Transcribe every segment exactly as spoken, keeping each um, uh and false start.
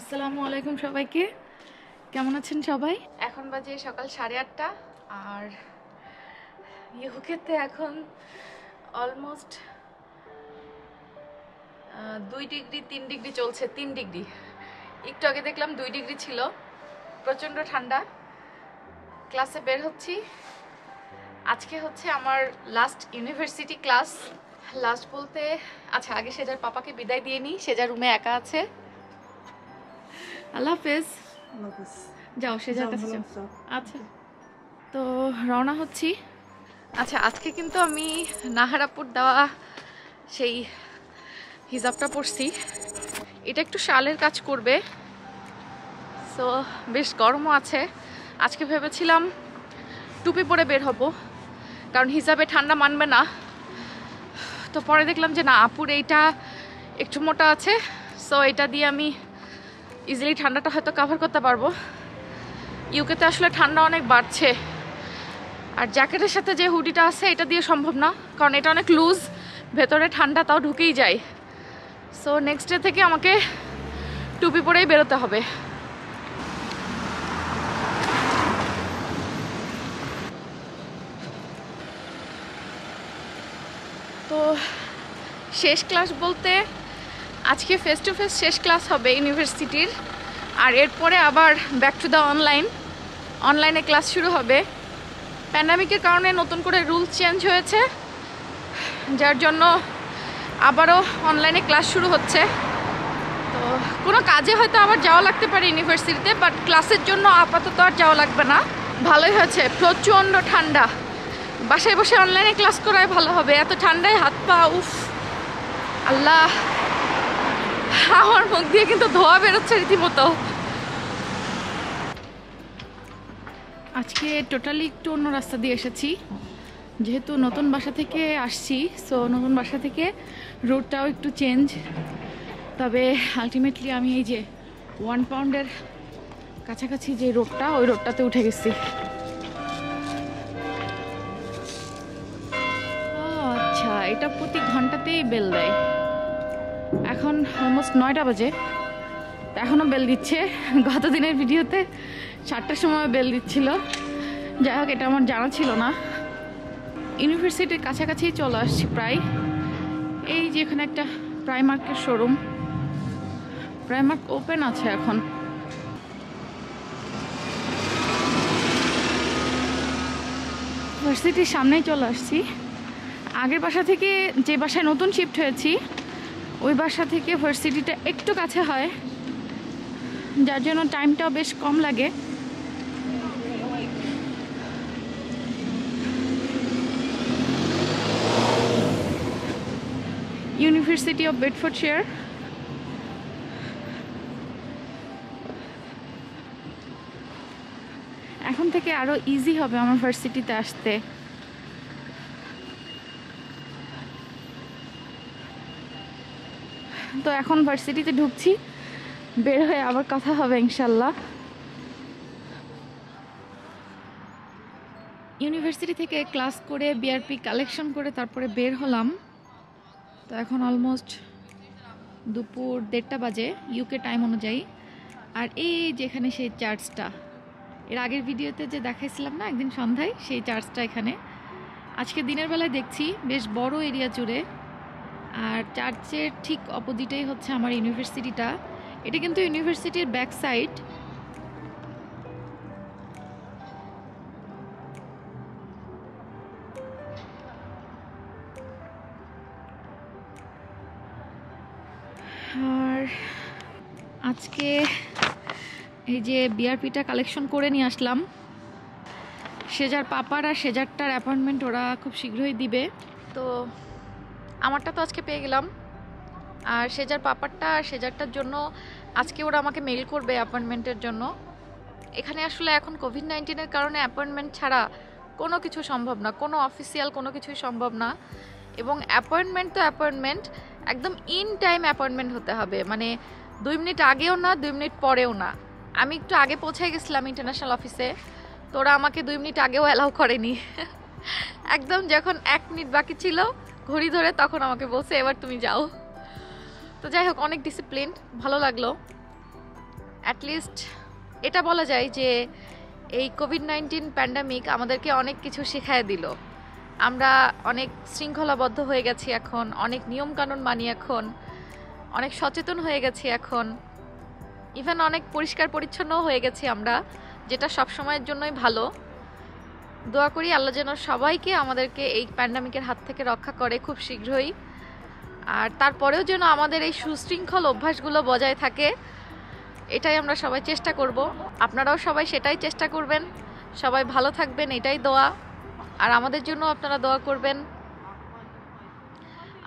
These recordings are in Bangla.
আসসালামু আলাইকুম সবাইকে, কেমন আছেন সবাই? এখন বাজে সকাল সাড়ে আটটা আর ইউকেতে এখন অলমোস্ট দুই ডিগ্রি তিন ডিগ্রি চলছে। তিন ডিগ্রি একটু আগে দেখলাম, দুই ডিগ্রি ছিল। প্রচণ্ড ঠান্ডা। ক্লাসে বের হচ্ছি। আজকে হচ্ছে আমার লাস্ট ইউনিভার্সিটি ক্লাস। লাস্ট বলতে, আচ্ছা আগে সেজার পাপাকে বিদায় দিয়ে নিই, সেজার রুমে একা আছে। আল্লাহ হাফেজ। যাও সেজার কাছে। আচ্ছা তো রওনা হচ্ছি। আচ্ছা আজকে কিন্তু আমি নাহারাপুর দেওয়া সেই হিজাবটা পরছি। এটা একটু শালের কাজ করবে, সো বেশ গরমও আছে। আজকে ভেবেছিলাম টুপি পরে বের হব, কারণ হিজাবে ঠান্ডা মানবে না। তো পরে দেখলাম যে না, আপুর এইটা একটু মোটা আছে, সো এটা দিয়ে আমি ইজিলি ঠান্ডাটা হয়তো কভার করতে পারবো। ইউকেতে আসলে ঠান্ডা অনেক বাড়ছে, আর জ্যাকেটের সাথে যে হুডিটা আছে এটা দিয়ে সম্ভব না, কারণ এটা অনেক লুজ, ভেতরে ঠান্ডা তাও ঢুকেই যায়। সো নেক্সট ডে থেকে আমাকে টুপি পরেই বেরোতে হবে। তো শেষ ক্লাস বলতে আজকে ফেস টু ফেস শেষ ক্লাস হবে ইউনিভার্সিটির, আর এরপরে আবার ব্যাক টু দ্য অনলাইন। অনলাইনে ক্লাস শুরু হবে। প্যান্ডামিকের কারণে নতুন করে রুল চেঞ্জ হয়েছে, যার জন্য আবারও অনলাইনে ক্লাস শুরু হচ্ছে। তো কোনো কাজে হয়তো আবার যাওয়া লাগতে পারে ইউনিভার্সিটিতে, বাট ক্লাসের জন্য আপাতত আর যাওয়া লাগবে না। ভালোই হয়েছে, প্রচণ্ড ঠান্ডা। বাসায় বসে অনলাইনে ক্লাস করাই ভালো হবে। এত ঠান্ডায় হাত পা, উফ আল্লাহ, আমার মুখ দিয়ে কিন্তু ধোয়া বেরোচ্ছে রীতিমতো। আজকে টোটালি একটু অন্য রাস্তা দিয়ে এসেছি, যেহেতু নতুন বাসা থেকে আসছি। সো নতুন বাসা থেকে রুটটাও একটু চেঞ্জ। তবে আলটিমেটলি আমি এই যে ওয়ান পাউন্ডের কাছাকাছি যে রোডটা, ওই রোডটাতে উঠে গেছি। আচ্ছা, এটা প্রতি ঘন্টাতেই বেল দেয়। এখন অলমোস্ট নয়টা বাজে, এখনও বেল দিচ্ছে। গত দিনের ভিডিওতে সাতটার সময় বেল দিচ্ছিল। যাই হোক, এটা আমার জানা ছিল না। ইউনিভার্সিটির কাছাকাছি চলে আসছি প্রায়। এই যে এখানে একটা প্রাইমার্কের শোরুম, প্রাইমার্ক ওপেন আছে এখন। ইউনিভার্সিটির সামনেই চলে আসছি। আগের বাসা থেকে, যে বাসায় নতুন শিফট হয়েছি, ওই বাসা থেকে ভার্সিটিটা একটু কাছে হয়, যার জন্য টাইমটাও বেশ কম লাগে। University of Bedfordshire. এখন থেকে আরও ইজি হবে আমার ভার্সিটিতে আসতে। তো এখন ভার্সিটিতে ঢুকছি, বের হয়ে আবার কথা হবে ইনশাল্লাহ। ইউনিভার্সিটি থেকে ক্লাস করে বিআরপি কালেকশন করে তারপরে বের হলাম। তো এখন অলমোস্ট দুপুর দেড়টা বাজে ইউকে টাইম অনুযায়ী। আর এই যেখানে সেই চার্চটা, এর আগের ভিডিওতে যে দেখাইছিলাম না একদিন সন্ধ্যায়, সেই চার্চটা এখানে আজকে দিনের বেলায় দেখছি বেশ বড় এরিয়া জুড়ে। আর চার্চের ঠিক অপোজিটেই হচ্ছে আমার ইউনিভার্সিটিটা। এটা কিন্তু ইউনিভার্সিটির ব্যাক সাইড। আর আজকে এই যে বিআরপিটা কালেকশন করে নিয়ে আসলাম। সেজার পাপার আর সেজারটার অ্যাপয়েন্টমেন্ট ওরা খুব শীঘ্রই দিবে। তো আমারটা তো আজকে পেয়ে গেলাম, আর সেজার পাপারটা আর সেজারটার জন্য আজকে ওরা আমাকে মেইল করবে অ্যাপয়েন্টমেন্টের জন্য। এখানে আসলে এখন কোভিড নাইন্টিনের কারণে অ্যাপয়েন্টমেন্ট ছাড়া কোনো কিছু সম্ভব না, কোনো অফিসিয়াল কোনো কিছুই সম্ভব না। এবং অ্যাপয়েন্টমেন্ট তো অ্যাপয়েন্টমেন্ট, একদম ইন টাইম অ্যাপয়েন্টমেন্ট হতে হবে। মানে দুই মিনিট আগেও না, দুই মিনিট পরেও না। আমি একটু আগে পৌঁছে গেছিলাম ইন্টারন্যাশনাল অফিসে, তো ওরা আমাকে দুই মিনিট আগেও অ্যালাউ করেনি। একদম যখন এক মিনিট বাকি ছিল ঘড়ি ধরে, তখন আমাকে বলছে এবার তুমি যাও। তো যাই হোক, অনেক ডিসিপ্লিন, ভালো লাগলো। एटलिस्ट एटा बोला जाए जे এই কোভিড নাইনটিন প্যান্ডামিক আমাদেরকে অনেক কিছু শেখায় দিল। আমরা অনেক শৃঙ্খলাবদ্ধ হয়ে গেছি এখন, অনেক নিয়মকানুন মানি এখন, অনেক সচেতন হয়ে গেছি এখন, ইভেন অনেক পরিষ্কার পরিচ্ছন্নও হয়ে গেছি আমরা, যেটা সব সময়ের জন্যই ভালো। দোয়া করি আল্লাহ যেন সবাইকে আমাদেরকে এই প্যান্ডামিকের হাত থেকে রক্ষা করে খুব শীঘ্রই, আর তারপরেও যেন আমাদের এই সুশৃঙ্খল অভ্যাসগুলো বজায় থাকে, এটাই আমরা সবাই চেষ্টা করব। আপনারাও সবাই সেটাই চেষ্টা করবেন। সবাই ভালো থাকবেন, এটাই দোয়া, আর আমাদের জন্য আপনারা দোয়া করবেন।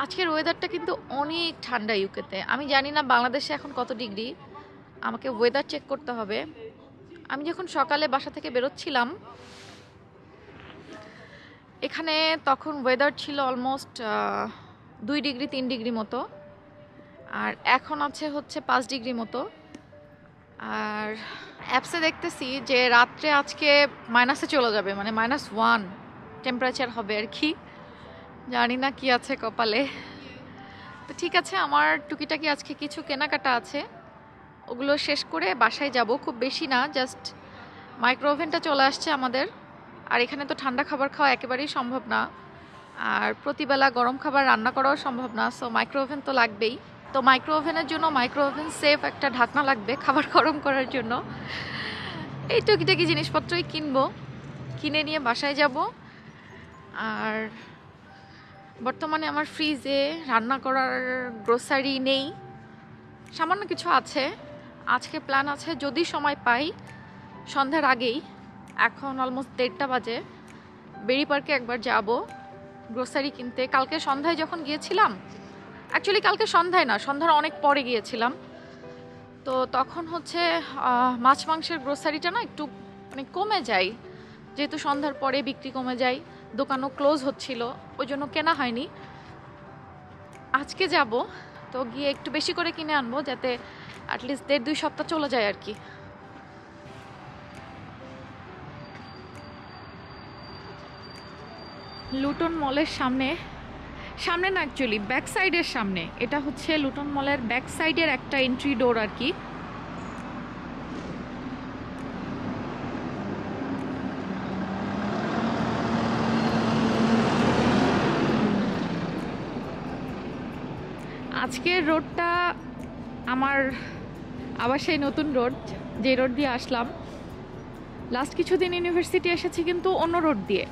আজকের ওয়েদারটা কিন্তু অনেক ঠান্ডা ইউকেতে। আমি জানি না বাংলাদেশে এখন কত ডিগ্রি, আমাকে ওয়েদার চেক করতে হবে। আমি যখন সকালে বাসা থেকে বেরোচ্ছিলাম এখানে, তখন ওয়েদার ছিল অলমোস্ট দুই ডিগ্রি তিন ডিগ্রি মতো, আর এখন আছে হচ্ছে পাঁচ ডিগ্রি মতো। আর অ্যাপসে দেখতেছি যে রাত্রে আজকে মাইনাসে চলে যাবে, মানে মাইনাস ওয়ান টেম্পারেচার হবে আর কি, জানি না কি আছে কপালে। তো ঠিক আছে, আমার টুকিটাকি আজকে কিছু কেনাকাটা আছে, ওগুলো শেষ করে বাসায় যাব। খুব বেশি না, জাস্ট মাইক্রোওভেনটা চলে আসছে আমাদের, আর এখানে তো ঠান্ডা খাবার খাওয়া একেবারেই সম্ভব না, আর প্রতিবেলা গরম খাবার রান্না করাও সম্ভব না, সো মাইক্রোওভেন তো লাগবেই। তো মাইক্রোওভেনের জন্য মাইক্রোওভেন সেফ একটা ঢাকনা লাগবে খাবার গরম করার জন্য। এই টুকিটাকি জিনিসপত্রই কিনবো, কিনে নিয়ে বাসায় যাব। আর বর্তমানে আমার ফ্রিজে রান্না করার গ্রোসারি নেই, সামান্য কিছু আছে। আজকে প্ল্যান আছে যদি সময় পাই সন্ধ্যার আগেই, এখন অলমোস্ট দেড়টা বাজে, বেরি পার্কে একবার যাব গ্রোসারি কিনতে। কালকে সন্ধ্যায় যখন গিয়েছিলাম, অ্যাকচুয়ালি কালকে সন্ধ্যায় না, সন্ধ্যার অনেক পরে গিয়েছিলাম, তো তখন হচ্ছে মাছ মাংসের গ্রোসারিটা না একটু মানে কমে যায়, যেহেতু সন্ধ্যার পরে বিক্রি কমে যায়, দোকানও ক্লোজ হচ্ছিল, ওই জন্য কেনা হয়নি। আজকে যাব, তো গিয়ে একটু বেশি করে কিনে আনবো, যাতে অ্যাটলিস্ট দেড় দুই সপ্তাহ চলে যায় আর কি। লুটন মলের সামনে, সামনে না অ্যাকচুয়ালি ব্যাক সাইডের সামনে, এটা হচ্ছে লুটন মলের ব্যাক সাইডের একটা এন্ট্রি ডোর আর কি। আজকের রোডটা আমার আবার সেই নতুন রোড, যে রোড দিয়ে আসলাম। লাস্ট কিছুদিন ইউনিভার্সিটি এসেছি কিন্তু অন্য রোড দিয়ে,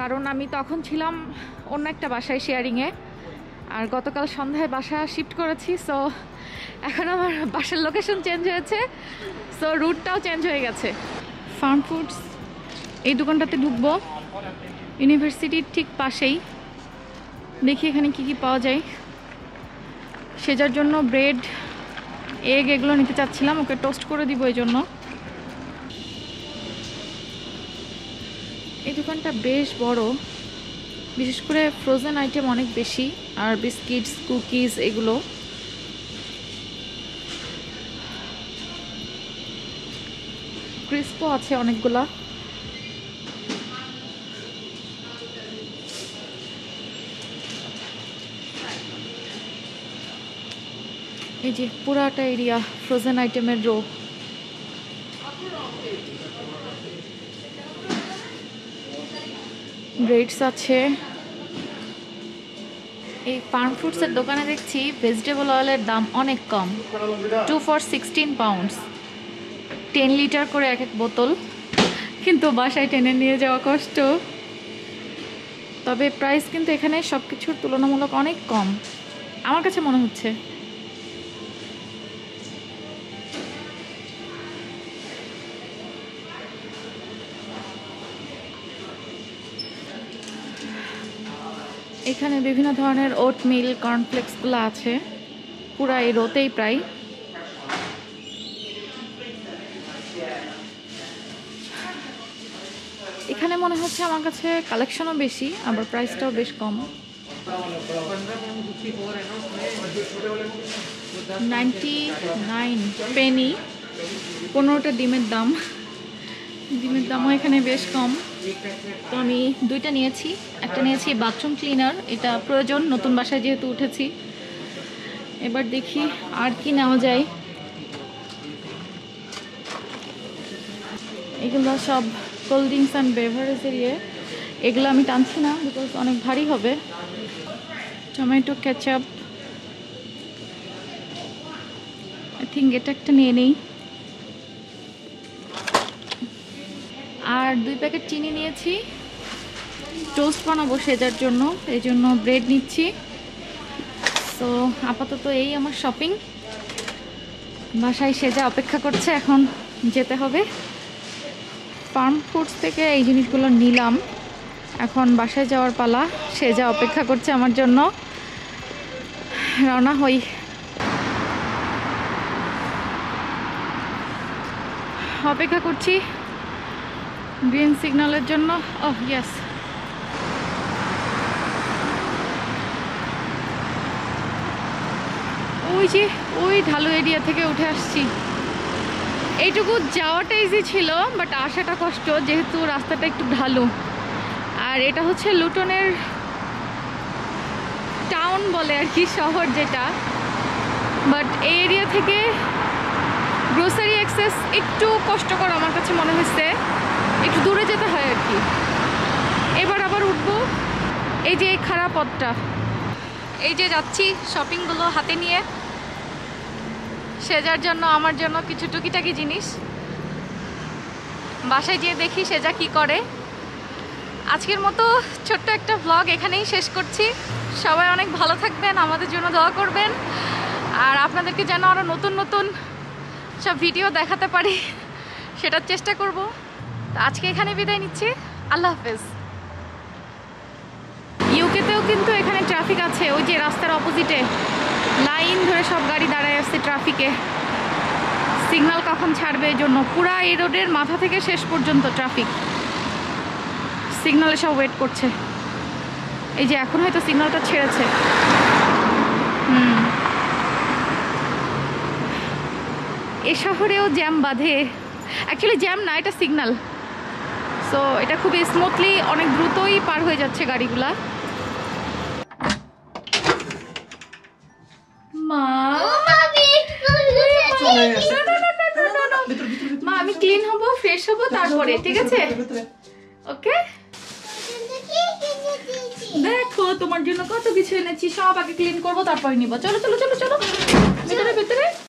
কারণ আমি তখন ছিলাম অন্য একটা বাসায় শেয়ারিংয়ে, আর গতকাল সন্ধ্যায় বাসা শিফট করেছি। সো এখন আমার বাসার লোকেশন চেঞ্জ হয়েছে, সো রুটটাও চেঞ্জ হয়ে গেছে। ফার্ম ফুডস এই দোকানটাতে ঢুকবো, ইউনিভার্সিটির ঠিক পাশেই। দেখি এখানে কি কি পাওয়া যায়। সেজার জন্য ব্রেড, এগ এগুলো নিতে চাচ্ছিলাম, ওকে টোস্ট করে দিব এই জন্য। এই দোকানটা বেশ বড়, বিশেষ করে ফ্রোজেন আইটেম অনেক বেশি, আর বিস্কিটস, কুকিজ এগুলো। ক্রিস্পও আছে অনেকগুলা। এই যে পুরাটা এরিয়া ফ্রোজেন আইটেমের রো। ব্রেডস আছে। এই ফার্ম ফুডসের দোকানে দেখছি ভেজিটেবল অয়েলের দাম অনেক কম, two for sixteen pounds, ten litre করে এক এক বোতল, কিন্তু বাসায় টেনে নিয়ে যাওয়া কষ্ট। তবে প্রাইস কিন্তু এখানে সব কিছুর তুলনামূলক অনেক কম আমার কাছে মনে হচ্ছে। এখানে বিভিন্ন ধরনের ওট মিল, কর্নফ্লেক্সগুলো আছে পুরা এই রোতেই প্রায়। এখানে মনে হচ্ছে আমার কাছে কালেকশনও বেশি, আবার প্রাইসটাও বেশ কম। নাইনটি নাইন পেনি, পনেরোটা ডিমের দাম। ডিমের দামও এখানে বেশ কম। তো আমি দুইটা নিয়েছি, একটা নিয়েছি বাথরুম ক্লিনার, এটা প্রয়োজন নতুন বাসায় যেহেতু উঠেছি। এবার দেখি আর কি নেওয়া যায়। एगुला सब कोल्ड ड्रिंक्स एंड बेवरेजर ये एगुला आमी टानছি না बिकज अनेक भारी होबे। टमेटो केचप आई थिंक এটা একটা নিয়ে নেই। আর দুই প্যাকেট চিনি নিয়েছি, টোস্ট বানাবো সেটার জন্য, এই জন্য ব্রেড নিচ্ছি। সো আপাতত এই আমার শপিং। বাসায় সেজা অপেক্ষা করছে, এখন যেতে হবে। ফার্ম ফুডস থেকে এই জিনিসগুলো নিলাম, এখন বাসায় যাওয়ার পালা। সেজা অপেক্ষা করছে আমার জন্য, রওনা হই। অপেক্ষা করছি গ্রিন সিগন্যালের জন্য। ওহ ইয়েস, ওই যে ওই ঢালু এরিয়া থেকে উঠে আসছি। এইটুকু যাওয়াটা ইজি ছিল, বাট আসাটা কষ্ট, যেহেতু রাস্তাটা একটু ঢালু। আর এটা হচ্ছে লুটনের টাউন বলে আর কি, শহর যেটা। বাট এই এরিয়া থেকে গ্রোসারি অ্যাক্সেস একটু কষ্টকর আমার কাছে মনে হয়েছে, একটু দূরে যেতে হয় আর কি। এবার আবার উঠবো এই যে এই খারাপ পথটা। এই যে যাচ্ছি শপিংগুলো হাতে নিয়ে, সেজার জন্য আমার জন্য কিছু টুকিটাকি জিনিস। বাসায় গিয়ে দেখি সেজা কি করে। আজকের মতো ছোট্ট একটা ব্লগ এখানেই শেষ করছি। সবাই অনেক ভালো থাকবেন, আমাদের জন্য দোয়া করবেন, আর আপনাদেরকে যেন আরও নতুন নতুন সব ভিডিও দেখাতে পারি সেটার চেষ্টা করব। আজকে এখানে বিদায় নিচ্ছি, আল্লাহ হাফেজ। ইউকেতেও কিন্তু এখানে ট্রাফিক আছে, ওই যে রাস্তার অপোজিটে লাইন ধরে সব গাড়ি দাঁড়ায় আসছে ট্রাফিকে, সিগন্যাল কখন ছাড়বে এই জন্য। পুরা এই রোডের মাথা থেকে শেষ পর্যন্ত ট্রাফিক, সিগনালে সব ওয়েট করছে। এই যে এখন হয়তো সিগনালটা ছেড়েছে। হুম, এ শহরেও জ্যাম বাঁধে, অ্যাকচুয়ালি জ্যাম না, এটা সিগনাল। সো এটা খুবই স্মুথলি অনেক দ্রুতই পার হয়ে যাচ্ছে গাড়িগুলা। মা মা আমি ক্লিন হব, ফ্রেশ হব তারপরে, ঠিক আছে? ওকে দেখো তোমার জন্য কত কিছু এনেছি, সব আগে ক্লিন করবো তারপরে নিবো। চলো চলো চলো চলো, ভিতরে ভিতরে।